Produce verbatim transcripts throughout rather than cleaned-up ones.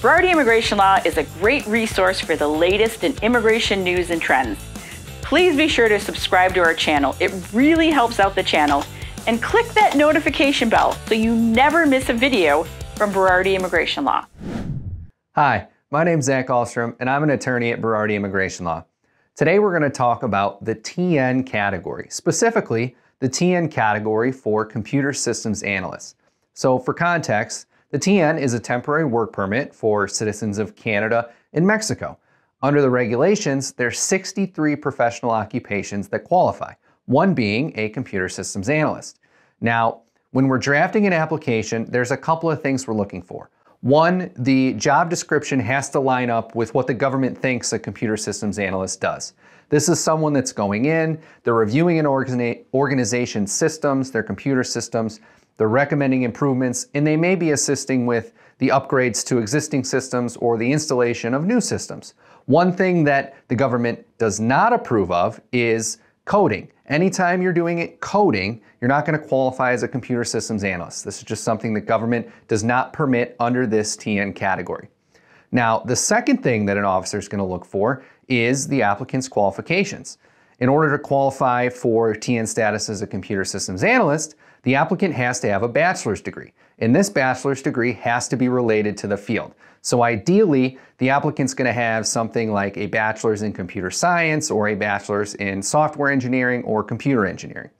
Berardi Immigration Law is a great resource for the latest in immigration news and trends. Please be sure to subscribe to our channel. It really helps out the channel. And click that notification bell so you never miss a video from Berardi Immigration Law. Hi, my name's Zach Alstrom, and I'm an attorney at Berardi Immigration Law. Today we're going to talk about the T N category, specifically the T N category for Computer Systems Analysts. So for context, the T N is a temporary work permit for citizens of Canada and Mexico. Under the regulations, there's sixty-three professional occupations that qualify, one being a computer systems analyst. Now, when we're drafting an application, there's a couple of things we're looking for. One, the job description has to line up with what the government thinks a computer systems analyst does. This is someone that's going in, they're reviewing an organi- organization's systems, their computer systems, they're recommending improvements, and they may be assisting with the upgrades to existing systems or the installation of new systems. One thing that the government does not approve of is coding. Anytime you're doing it coding, you're not going to qualify as a computer systems analyst. This is just something the government does not permit under this T N category. Now, the second thing that an officer is going to look for is the applicant's qualifications. In order to qualify for T N status as a computer systems analyst, the applicant has to have a bachelor's degree, and this bachelor's degree has to be related to the field. So ideally, the applicant's going to have something like a bachelor's in computer science or a bachelor's in software engineering or computer engineering.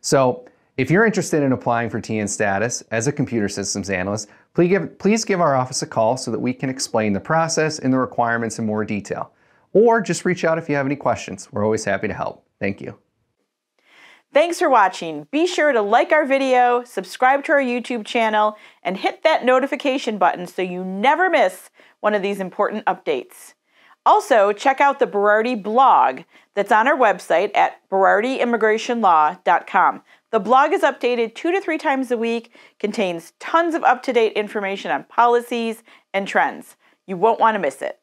So if you're interested in applying for T N status as a computer systems analyst, please give, please give our office a call so that we can explain the process and the requirements in more detail. Or just reach out if you have any questions. We're always happy to help. Thank you. Thanks for watching. Be sure to like our video, subscribe to our YouTube channel, and hit that notification button so you never miss one of these important updates. Also, check out the Berardi blog that's on our website at berardi immigration law dot com. The blog is updated two to three times a week, contains tons of up-to-date information on policies and trends. You won't want to miss it.